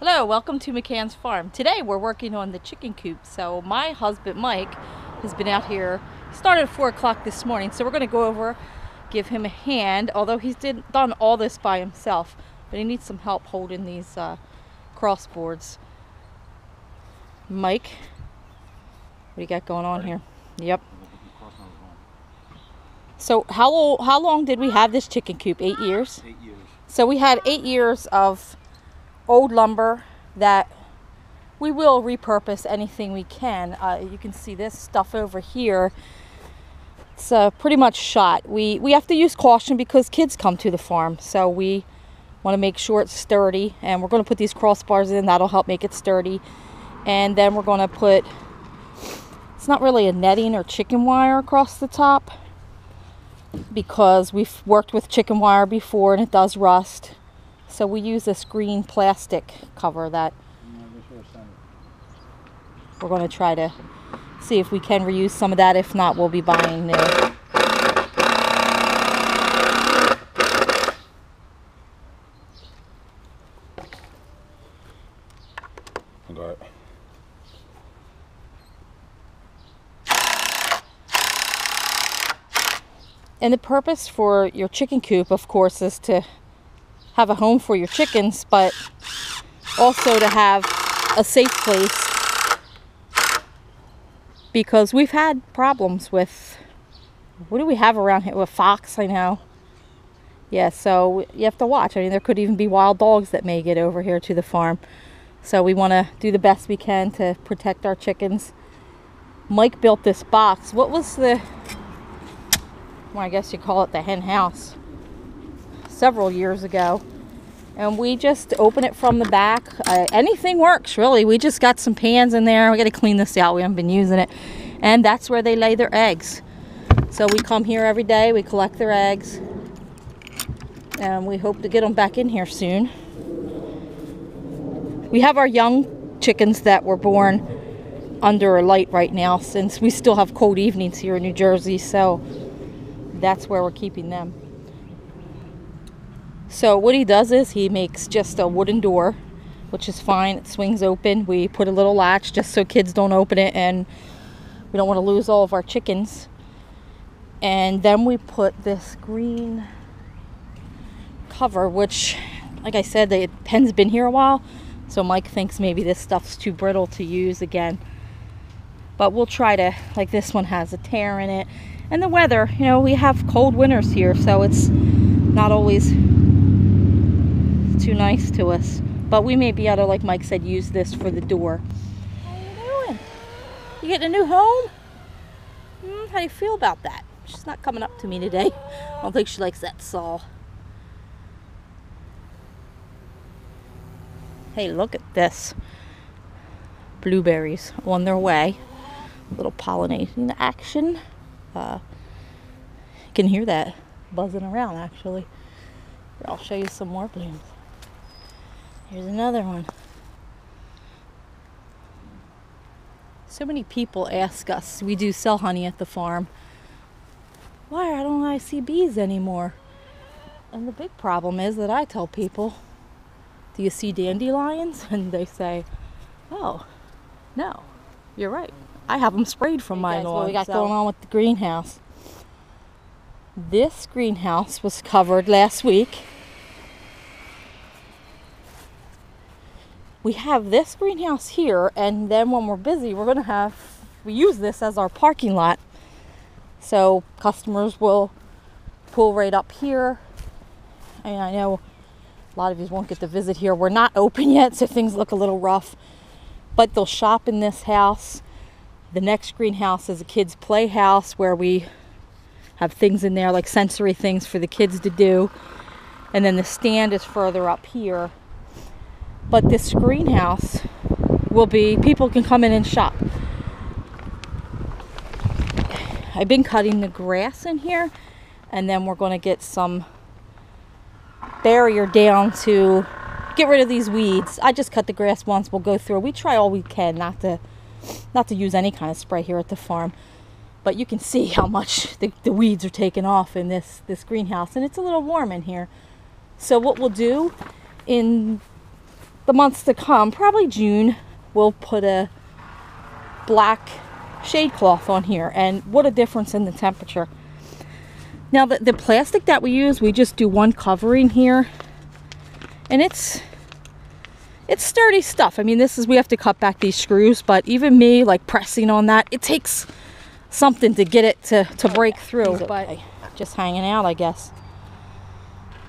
Hello, welcome to McCann's Farm. Today we're working on the chicken coop. So my husband Mike has been out here, started at 4 o'clock this morning, so we're going to go over, give him a hand, although he's done all this by himself, but he needs some help holding these crossboards. Mike, what do you got going on here? Yep. So how long did we have this chicken coop? 8 years? 8 years. So we had 8 years of old lumber that we will repurpose anything we can. You can see this stuff over here. It's pretty much shot. We have to use caution because kids come to the farm, so we want to make sure it's sturdy, and we're going to put these crossbars in. That'll help make it sturdy. And then we're going to put, it's not really a netting or chicken wire across the top because we've worked with chicken wire before and it does rust. So we use this green plastic cover that we're going to try to see if we can reuse some of that. If not, we'll be buying new. I got it. And the purpose for your chicken coop, of course, is to have a home for your chickens, but also to have a safe place, because we've had problems with, what do we have around here? With fox, I know. Yeah, so you have to watch. I mean, there could even be wild dogs that may get over here to the farm. So we want to do the best we can to protect our chickens. Mike built this box. What was the, well, I guess you call it the hen house, several years ago, and we just open it from the back. Anything works, really. We just got some pans in there. We got to clean this out, we haven't been using it. And that's where they lay their eggs. So we come here every day, we collect their eggs, and we hope to get them back in here soon. We have our young chickens that were born under a light right now, since we still have cold evenings here in New Jersey, so that's where we're keeping them. So what he does is he makes just a wooden door, which is fine. It swings open. We put a little latch just so kids don't open it, and we don't want to lose all of our chickens. And then we put this green cover, which, like I said, the pen's been here a while, so Mike thinks maybe this stuff's too brittle to use again. But we'll try to, like this one has a tear in it. And the weather, you know, we have cold winters here, so it's not always too nice to us, but we may be able to, like Mike said, use this for the door. How you doing? You getting a new home? How do you feel about that? She's not coming up to me today. I don't think she likes that saw. Hey, look at this. Blueberries on their way. A little pollinating action. You can hear that buzzing around, actually. Here, I'll show you some more blooms. Here's another one. So many people ask us, we do sell honey at the farm, why don't I see bees anymore? And the big problem is that I tell people, do you see dandelions? And they say, oh, no, you're right. I have them sprayed from my lawn. What we got going on with the greenhouse. This greenhouse was covered last week. We have this greenhouse here, and then when we're busy, we're gonna have, we use this as our parking lot. So customers will pull right up here. And I know a lot of you won't get to visit here. We're not open yet, so things look a little rough, but they'll shop in this house. The next greenhouse is a kid's playhouse where we have things in there, like sensory things for the kids to do. And then the stand is further up here. But this greenhouse will be, people can come in and shop. I've been cutting the grass in here, and then we're going to get some barrier down to get rid of these weeds. I just cut the grass once, we'll go through. We try all we can not to use any kind of spray here at the farm, but you can see how much the weeds are taken off in this greenhouse, and it's a little warm in here. So what we'll do in the months to come, probably June, we'll put a black shade cloth on here, and what a difference in the temperature. Now the plastic that we use, we just do one covering here, and it's sturdy stuff. I mean, this is, we have to cut back these screws, but even me, like, pressing on that, it takes something to get it to break through. Okay. But just hanging out, I guess.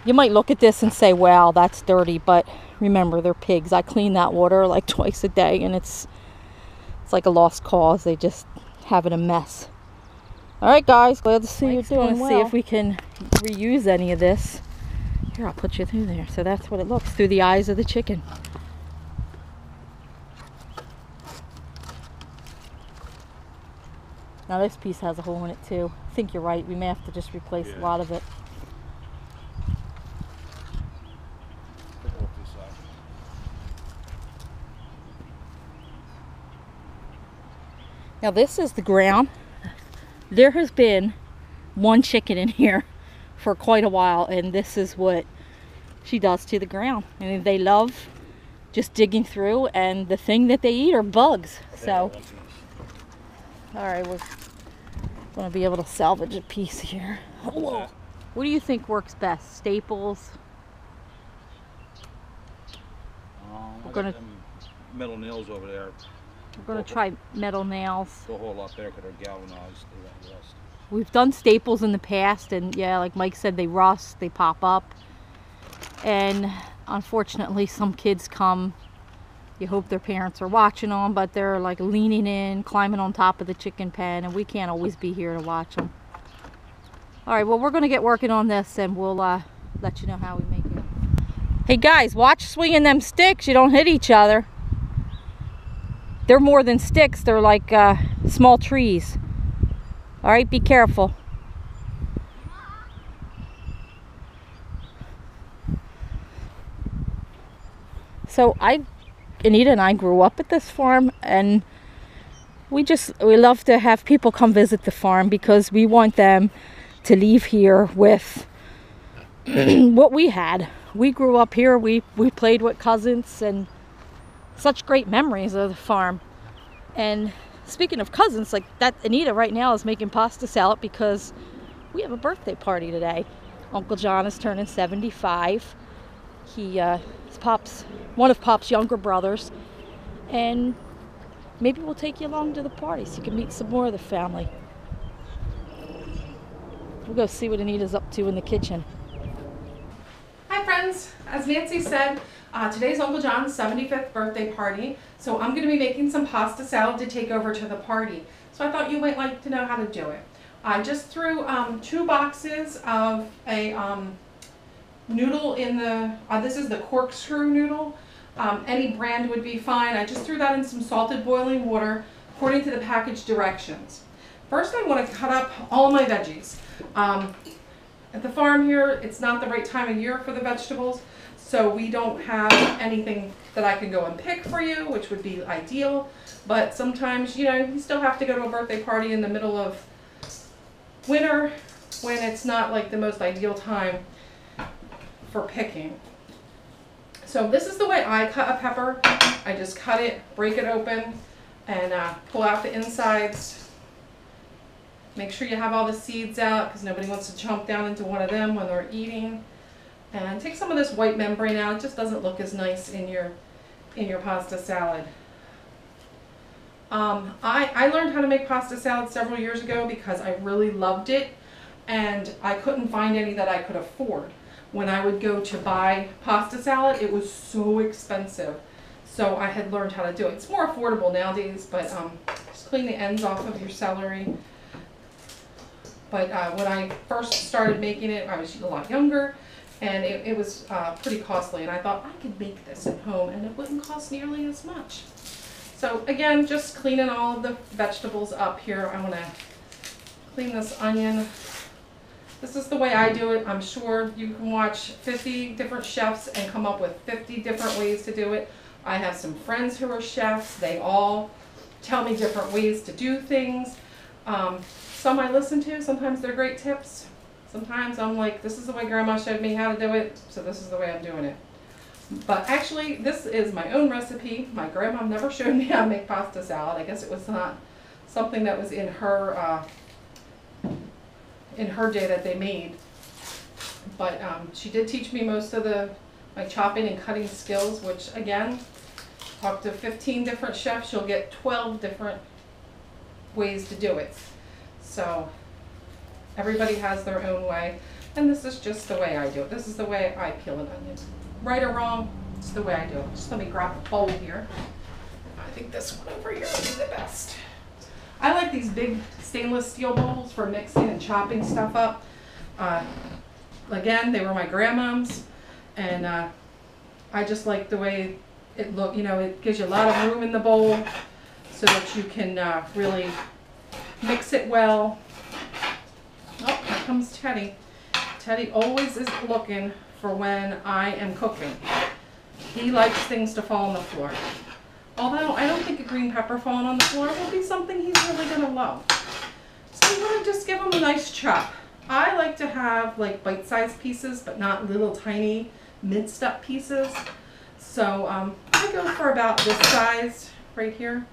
You might look at this and say, wow, that's dirty, but remember, they're pigs. I clean that water like twice a day, and it's like a lost cause. They just have it a mess. All right, guys, glad to see you doing well. See if we can reuse any of this. Here, I'll put you through there. So that's what it looks through the eyes of the chicken. Now this piece has a hole in it too. I think you're right. We may have to just replace a lot of it. Now this is the ground. There has been one chicken in here for quite a while, and this is what she does to the ground. I mean, they love just digging through, and the thing that they eat are bugs. So, all right, we're gonna be able to salvage a piece here. Whoa. What do you think works best? Staples? We're gonna metal nails over there. We're going to try metal nails. They'll hold up there because they're galvanized. They rust. We've done staples in the past, and yeah, like Mike said, they rust, they pop up. And unfortunately, some kids come, you hope their parents are watching them, but they're like leaning in, climbing on top of the chicken pen, and we can't always be here to watch them. All right, well, we're going to get working on this, and we'll let you know how we make it. Hey, guys, watch swinging them sticks. You don't hit each other. They're more than sticks, they're like small trees. All right, be careful. So Anita and I grew up at this farm, and we love to have people come visit the farm because we want them to leave here with what we had. We grew up here, we played with cousins, and such great memories of the farm. And speaking of cousins, like that, Anita right now is making pasta salad because we have a birthday party today. Uncle John is turning 75. He is Pop's, one of Pop's younger brothers. And maybe we'll take you along to the party so you can meet some more of the family. We'll go see what Anita's up to in the kitchen. Hi friends, as Nancy said, today's Uncle John's 75th birthday party, so I'm going to be making some pasta salad to take over to the party. So I thought you might like to know how to do it. I just threw 2 boxes of a noodle in the, this is the corkscrew noodle. Any brand would be fine. I just threw that in some salted boiling water according to the package directions. First I want to cut up all my veggies. At the farm here, it's not the right time of year for the vegetables. So we don't have anything that I can go and pick for you, which would be ideal. But sometimes, you know, you still have to go to a birthday party in the middle of winter when it's not like the most ideal time for picking. So this is the way I cut a pepper. I just cut it, break it open, and pull out the insides. Make sure you have all the seeds out because nobody wants to chomp down into one of them when they're eating. And take some of this white membrane out. It just doesn't look as nice in your pasta salad. I learned how to make pasta salad several years ago because I really loved it, and I couldn't find any that I could afford. When I would go to buy pasta salad, it was so expensive. So I had learned how to do it. It's more affordable nowadays, but just clean the ends off of your celery. But when I first started making it, I was a lot younger. And it was pretty costly, and I thought I could make this at home and it wouldn't cost nearly as much. So again, just cleaning all of the vegetables up here. I want to clean this onion. This is the way I do it. I'm sure you can watch 50 different chefs and come up with 50 different ways to do it. I have some friends who are chefs. They all tell me different ways to do things. Some I listen to. Sometimes they're great tips. Sometimes I'm like, this is the way Grandma showed me how to do it, so this is the way I'm doing it. But actually, this is my own recipe. My grandma never showed me how to make pasta salad. I guess it was not something that was in her day that they made. But she did teach me most of my chopping and cutting skills, which again, talk to 15 different chefs, you'll get 12 different ways to do it. So everybody has their own way, and this is just the way I do it. This is the way I peel an onion. Right or wrong, it's the way I do it. Just let me grab a bowl here. I think this one over here would be the best. I like these big stainless steel bowls for mixing and chopping stuff up. Again, they were my grandmom's, and I just like the way it looks. You know, it gives you a lot of room in the bowl so that you can really mix it well. Oh, here comes Teddy. Teddy always is looking for when I am cooking. He likes things to fall on the floor. Although I don't think a green pepper falling on the floor will be something he's really gonna love. So I'm gonna just give him a nice chop. I like to have like bite-sized pieces, but not little tiny minced up pieces. So I go for about this size right here.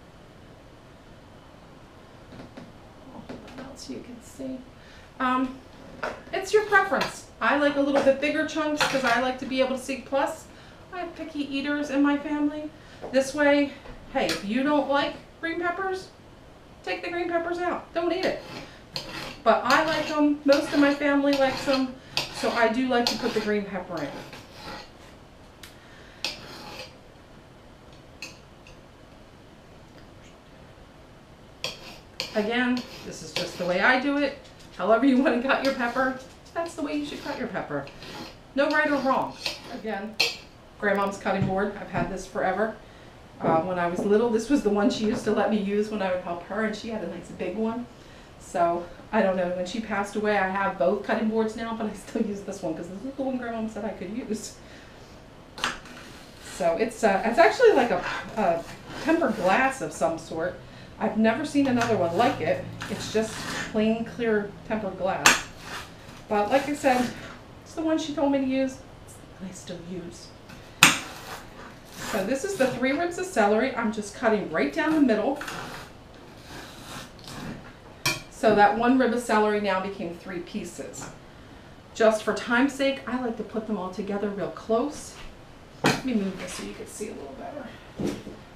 I'll hold that out so you can see. It's your preference. I like a little bit bigger chunks because I like to be able to see. Plus, I have picky eaters in my family. This way, hey, if you don't like green peppers, take the green peppers out. Don't eat it. But I like them. Most of my family likes them. So I do like to put the green pepper in. Again, this is just the way I do it. However you want to cut your pepper, that's the way you should cut your pepper. No right or wrong. Again, grandmom's cutting board. I've had this forever. When I was little, this was the one she used to let me use when I would help her, and she had a nice big one. So I don't know, when she passed away, I have both cutting boards now, but I still use this one because this is the one grandmom said I could use. So it's actually like a tempered glass of some sort. I've never seen another one like it. It's just plain, clear, tempered glass. But like I said, it's the one she told me to use. It's the one I still use. So this is the 3 ribs of celery. I'm just cutting right down the middle. So that 1 rib of celery now became 3 pieces. Just for time's sake, I like to put them all together real close. Let me move this so you can see a little better.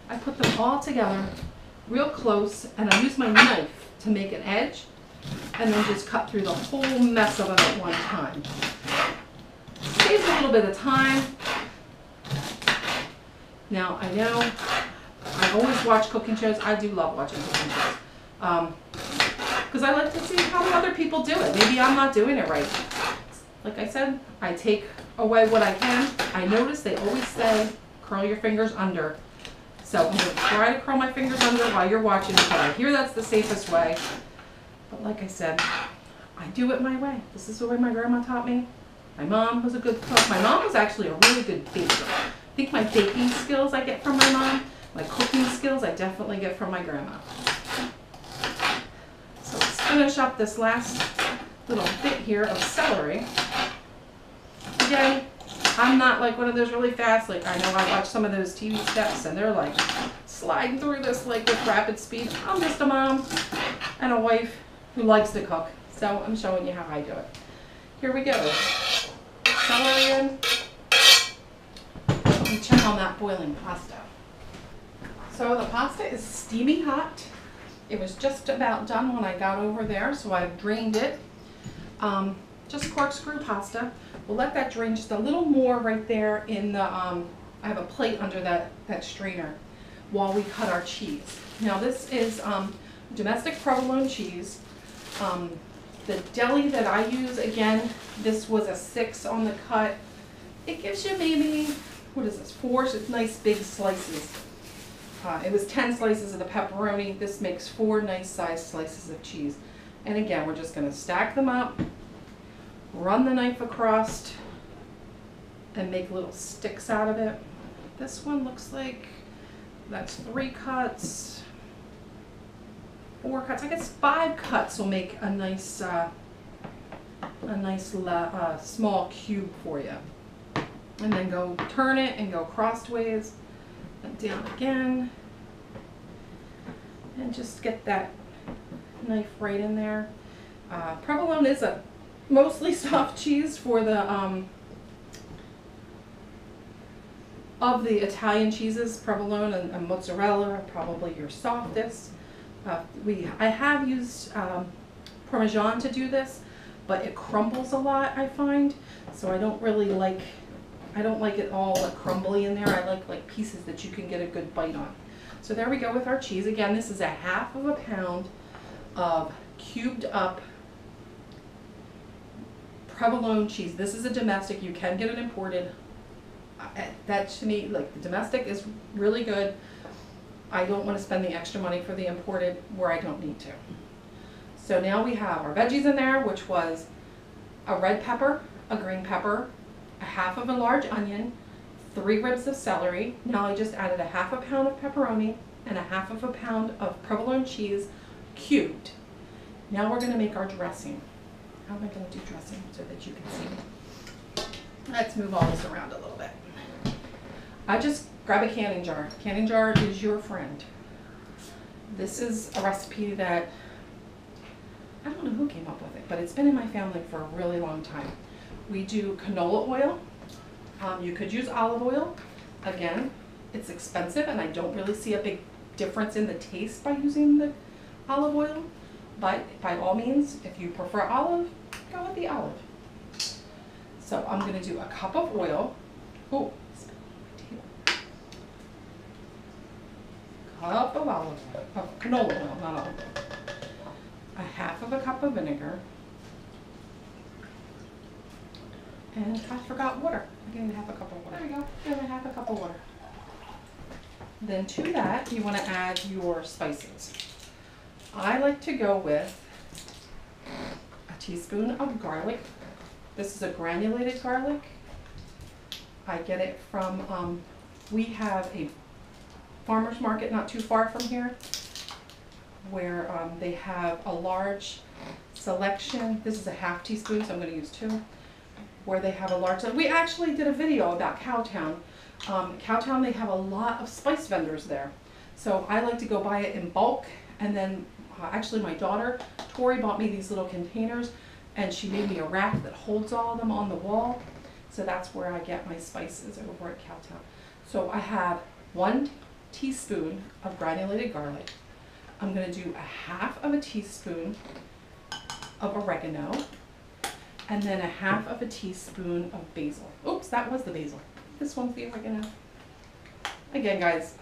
I put them all together real close, and I use my knife to make an edge and then just cut through the whole mess of it at one time. Saves a little bit of time. Now I know I always watch cooking shows. I do love watching cooking shows because I like to see how other people do it. Maybe I'm not doing it right. Like I said, I take away what I can. I notice they always say curl your fingers under. So I'm going to try to curl my fingers under while you're watching, but I hear that's the safest way. But like I said, I do it my way. This is the way my grandma taught me. My mom was a good cook. My mom was actually a really good baker. I think my baking skills I get from my mom. My cooking skills I definitely get from my grandma. So let's finish up this last little bit here of celery. Again, I'm not like one of those really fast, like I know I watch some of those TV steps and they're like sliding through this like with rapid speed. I'm just a mom and a wife who likes to cook. So I'm showing you how I do it. Here we go. Celery in. Let me check on that boiling pasta. So the pasta is steaming hot. It was just about done when I got over there, so I've drained it. Just corkscrew pasta. We'll let that drain just a little more right there in the, I have a plate under that strainer while we cut our cheese. Now this is domestic provolone cheese. The deli that I use, again, this was a 6 on the cut. It gives you maybe, what is this, 4? So it's nice big slices. It was 10 slices of the pepperoni. This makes 4 nice sized slices of cheese. And again, we're just gonna stack them up, run the knife across and make little sticks out of it. This one looks like that's 3 cuts, 4 cuts, I guess 5 cuts will make a nice small cube for you. and then go turn it and go crossways and down again and just get that knife right in there. Provolone is a mostly soft cheese for the of the Italian cheeses. Provolone and mozzarella are probably your softest. I have used Parmesan to do this, but it crumbles a lot, I find, so I don't really like, I don't like it all like crumbly in there. I like pieces that you can get a good bite on. So there we go with our cheese. Again, this is a half of a pound of cubed up provolone cheese. This is a domestic. You can get it imported. That to me, like, the domestic is really good. I don't want to spend the extra money for the imported where I don't need to. So now we have our veggies in there, which was a red pepper, a green pepper, a half of a large onion, 3 ribs of celery. Now I just added a half a pound of pepperoni and a half of a pound of provolone cheese cubed. Now we're going to make our dressing. How am I going to do dressing so that you can see? Let's move all this around a little bit. I just grab a canning jar. Canning jar is your friend. This is a recipe that I don't know who came up with it, but it's been in my family for a really long time. We do canola oil. You could use olive oil. Again, it's expensive, and I don't really see a big difference in the taste by using the olive oil, but by all means, if you prefer olive, go with the olive. So I'm going to do a cup of oil. Oh, cup of olive oil, of canola oil, not olive oil. A half of a cup of vinegar, and I forgot water. I'm getting half a cup of water. There we go. Getting half a cup of water. Then to that, you want to add your spices. I like to go with a teaspoon of garlic. This is a granulated garlic. I get it from, we have a farmer's market not too far from here, where they have a large selection. This is a half teaspoon, so I'm going to use 2. Where they have a large, we actually did a video about Cowtown. Cowtown, they have a lot of spice vendors there. So I like to go buy it in bulk, and then actually my daughter, Tori, bought me these little containers, and she made me a rack that holds all of them on the wall. So that's where I get my spices over at Cowtown. So I have 1 teaspoon of granulated garlic. I'm going to do a half of a teaspoon of oregano, and then a half of a teaspoon of basil. Oops, that was the basil. This one's the oregano. Again, guys,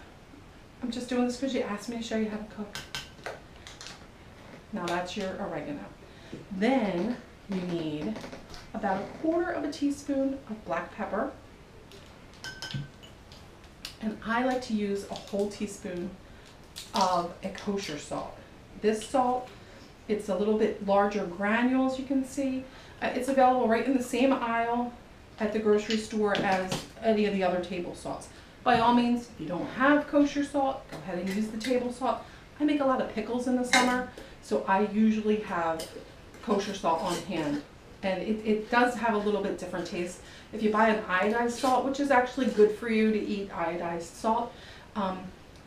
I'm just doing this because you asked me to show you how to cook. Now that's your oregano. Then you need about 1/4 teaspoon of black pepper. And I like to use a whole teaspoon of a kosher salt. This salt, it's a little bit larger granules, you can see. It's available right in the same aisle at the grocery store as any of the other table salts. By all means, if you don't have kosher salt, go ahead and use the table salt. I make a lot of pickles in the summer, so I usually have kosher salt on hand. And it does have a little bit different taste. If you buy an iodized salt, which is actually good for you to eat iodized salt,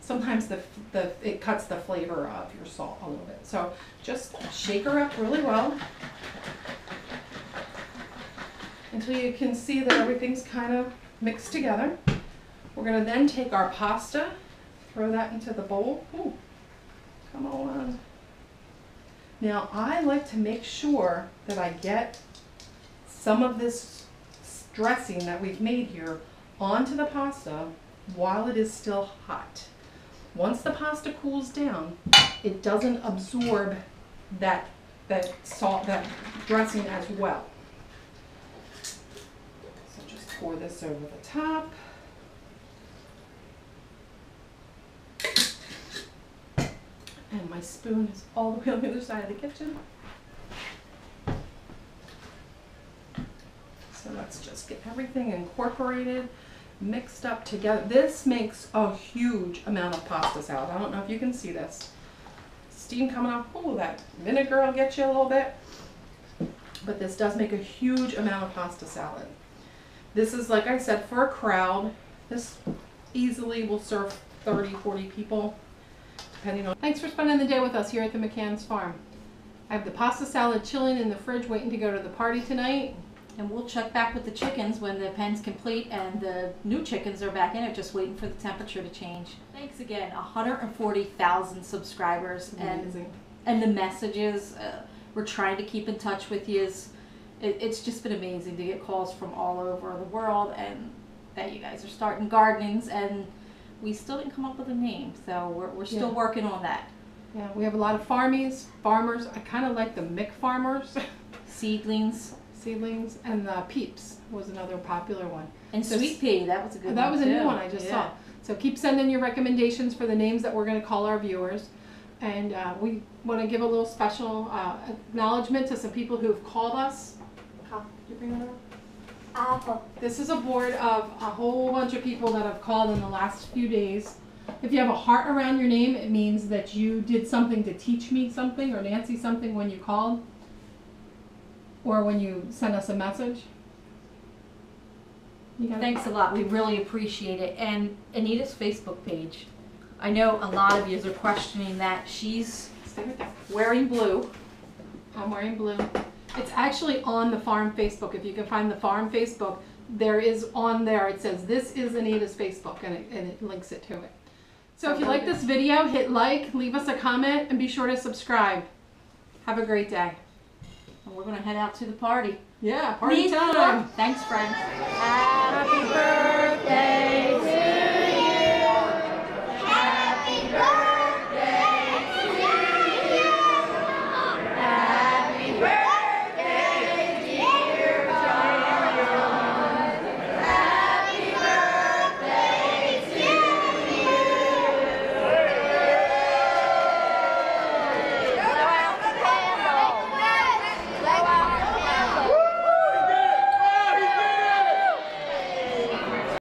sometimes it cuts the flavor of your salt a little bit. So just shake her up really well until you can see that everything's kind of mixed together. We're going to then take our pasta, throw that into the bowl. Ooh, come on. Now I like to make sure that I get some of this dressing that we've made here onto the pasta while it is still hot. Once the pasta cools down, it doesn't absorb that salt, that dressing as well. So just pour this over the top. And my spoon is all the way on the other side of the kitchen. So let's just get everything incorporated, mixed up together. This makes a huge amount of pasta salad. I don't know if you can see this. Steam coming off. Oh, that vinegar will get you a little bit. But this does make a huge amount of pasta salad. This is, like I said, for a crowd. This easily will serve 30-40 people, depending on. Thanks for spending the day with us here at the McCann's Farm. I have the pasta salad chilling in the fridge waiting to go to the party tonight. And we'll check back with the chickens when the pen's complete and the new chickens are back in it, just waiting for the temperature to change. Thanks again, 140,000 subscribers. Amazing. And the messages. We're trying to keep in touch with you. It's just been amazing to get calls from all over the world and that you guys are starting gardenings, and we still didn't come up with a name, so we're still working on that. Yeah, we have a lot of farmers. I kind of like the Mick farmers. Seedlings and the Peeps was another popular one, and so Sweet Pea, that was a good one. That was a new one I just saw. So keep sending your recommendations for the names that we're going to call our viewers, and we want to give a little special acknowledgement to some people who have called us. Did you bring that up? This is a board of a whole bunch of people that have called in the last few days. If you have a heart around your name, it means that you did something to teach me something, or Nancy something, when you called. Or when you send us a message. Thanks a lot. We really appreciate it. And Anita's Facebook page. I know a lot of yous are questioning that. She's wearing blue. I'm wearing blue. It's actually on the farm Facebook. If you can find the farm Facebook, there is on there. It says, "This is Anita's Facebook," and it links it to it. So if you like this video, hit like, leave us a comment, and be sure to subscribe. Have a great day. And we're going to head out to the party. Yeah, party time. Thanks, friends. Happy birthday.